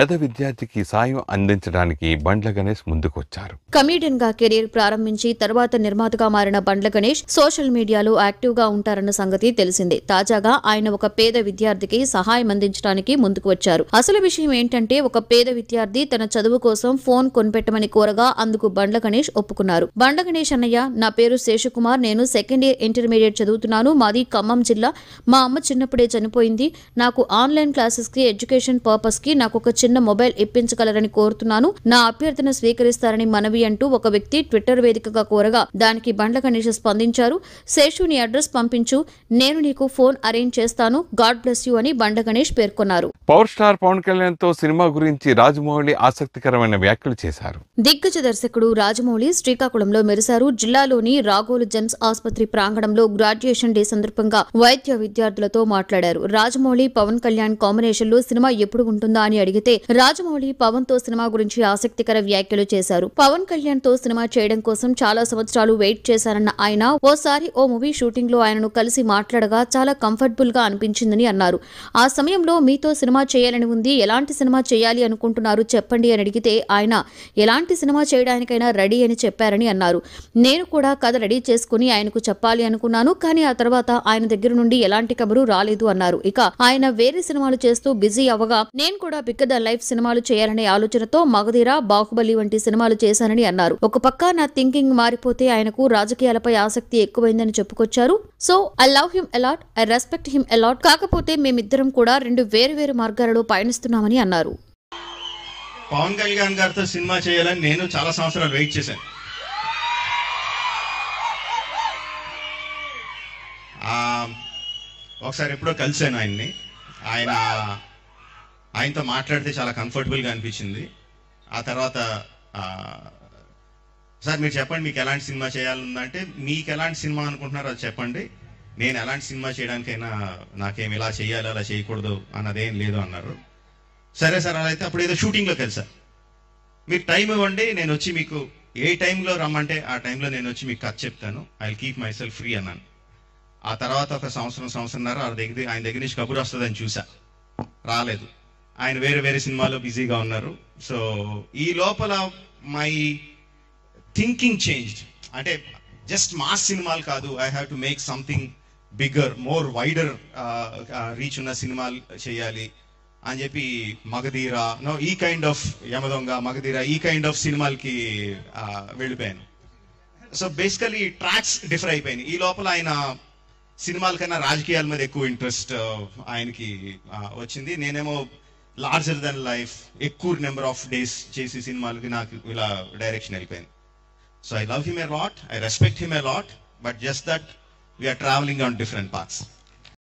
పేద విద్యార్థికి సాయం అందించడానికి బండ్ల గణేష్ ముందుకు వచ్చారు. కమీడియన్ గా కెరీర్ ప్రారంభించి తర్వాత నిర్మాతగా మారిన బండ్ల గణేష్ సోషల్ మీడియాలో యాక్టివ్ గా ఉంటారన్న సంగతి తెలిసిందే. తాజాగా ఆయన ఒక పేద విద్యార్థికి సహాయం అందించడానికి ముందుకు వచ్చారు. అసలు విషయం ఏంటంటే, ఒక పేద విద్యార్థి తన చదువు కోసం ఫోన్ కొనిపెట్టమని కోరగా అందుకు బండ్ల గణేష్ ఒప్పుకున్నారు. బండ్ల గణేష్ అన్నయ్య, నా పేరు శేషకుమార్, నేను సెకండ్ ఇయర్ ఇంటర్మీడియట్ చదువుతున్నాను. మాది ఖమ్మం జిల్లా. మా అమ్మ చిన్నప్పుడే చనిపోయింది. నాకు ఆన్లైన్ క్లాసెస్ కి, ఎడ్యుకేషన్ పర్పస్ కి నాకు ఒక చిన్న మొబైల్ ఇప్పించగలరని కోరుతున్నాను. నా అభ్యర్థన స్వీకరిస్తారని మనవి అంటూ ఒక వ్యక్తి ట్విట్టర్ వేదికగా కోరగా దానికి బండ్ల గణేష్ స్పందించారు. శేషు, నీ అడ్రస్ పంపించు, నేను నీకు ఫోన్ అరేంజ్ చేస్తాను. గాడ్ బ్లెస్ యూ అని బండ్ల గణేష్ పేర్కొన్నారు. పవర్ స్టార్ పవన్ కళ్యాణ్ తో సినిమా గురించి రాజమౌళి ఆసక్తికరమైన వ్యాఖ్యలు చేశారు. దిగ్గజ దర్శకుడు రాజమౌళి శ్రీకాకుళంలో మెరిశారు. జిల్లాలోని రాఘోలు జెమ్స్ ఆసుపత్రి ప్రాంగణంలో గ్రాడ్యుయేషన్ డే సందర్భంగా వైద్య విద్యార్థులతో మాట్లాడారు. రాజమౌళి పవన్ కళ్యాణ్ కాంబినేషన్ లో సినిమా ఎప్పుడు ఉంటుందా అని అడిగితే రాజమౌళి పవన్ తో సినిమా గురించి ఆసక్తికర వ్యాఖ్యలు చేశారు. పవన్ కళ్యాణ్ తో సినిమా చేయడం కోసం చాలా సంవత్సరాలు వెయిట్ చేశారన్న ఆయన, ఓసారి ఓ మూవీ షూటింగ్ లో ఆయనను కలిసి మాట్లాడగా చాలా కంఫర్టబుల్ గా అనిపించిందని అన్నారు. ఆ సమయంలో మీతో సినిమా చేయాలని ఉంది, ఎలాంటి సినిమా చేయాలి అనుకుంటున్నారు చెప్పండి అని అడిగితే ఆయన ఎలాంటి సినిమా చేయడానికైనా రెడీ అని చెప్పారని అన్నారు. నేను కూడా కథ రెడీ చేసుకుని ఆయనకు చెప్పాలి అనుకున్నాను, కానీ ఆ తర్వాత ఆయన దగ్గర నుండి ఎలాంటి కబురు రాలేదు అన్నారు. ఇక ఆయన వేరే సినిమాలు చేస్తూ బిజీ అవ్వగా నేను కూడా బిగ్గర్ దన్ లైఫ్ సినిమాలు చేయాలనే ఆలోచనతో మగధీర, బాహుబలి వంటి సినిమాలు చేశానని అన్నారు. ఒక పక్క నా థింకింగ్ మారిపోతే ఆయనకు రాజకీయాలపై ఆసక్తి ఎక్కువైందని చెప్పుకొచ్చారు. So I love him a lot, I respect him a lot, కాకపోతే మేమిద్దరం కూడా రెండు వేరు మార్గాలలో పయనిస్తున్నామని అన్నారు. పవన్ కళ్యాణ్ గారితో సినిమా చేయాలని నేను చాలా సంవత్సరాలు వెయిట్ చేశాను. ఒకసారి ఎప్పుడో కలిశాను ఆయన్ని. ఆయనతో మాట్లాడితే చాలా కంఫర్టబుల్గా అనిపించింది. ఆ తర్వాత సార్ మీరు చెప్పండి మీకు ఎలాంటి సినిమా చేయాలంటే, మీకు ఎలాంటి సినిమా అనుకుంటున్నారో అది చెప్పండి, నేను ఎలాంటి సినిమా చేయడానికైనా నాకేమి ఇలా చేయాలి అలా చేయకూడదు అన్నదేం లేదు అన్నారు. సరే సార్ అలా అయితే అప్పుడు ఏదో షూటింగ్లో కలిసా, మీకు టైం ఇవ్వండి, నేను వచ్చి మీకు ఏ టైంలో రమ్మంటే ఆ టైంలో నేను వచ్చి మీకు కథ చెప్తాను, I will keep myself free అన్నాను. ఆ తర్వాత ఒక సంవత్సరన్నర ఆయన దగ్గర నుంచి కబురు వస్తుందని చూసా, రాలేదు. ఆయన వేరే సినిమాలో బిజీగా ఉన్నారు. సో ఈ లోపల మై థింకింగ్ చేంజ్డ్. అంటే జస్ట్ మాస్ సినిమాలు కాదు, I have to make something bigger, more wider reach ఉన్న సినిమాలు చేయాలి అని చెప్పి మగధీర, నో ఈ కైండ్ ఆఫ్ యమదొంగ, మగధీర, ఈ కైండ్ ఆఫ్ సినిమాలకి వెళ్ళిపోయాను. సో బేసికలీ ట్రాక్స్ డిఫర్ అయిపోయాయి. ఈ లోపల ఆయన సినిమాల కన్నా రాజకీయాల మీద ఎక్కువ ఇంట్రెస్ట్ ఆయనకి వచ్చింది. నేనేమో లార్జర్ దెన్ లైఫ్, ఎక్కువ నెంబర్ ఆఫ్ డేస్ చేసే సినిమాలకి నాకు ఇలా డైరెక్షన్ వెళ్ళిపోయింది. So I love him a lot, I respect him a lot, but just that we're travelling on different paths.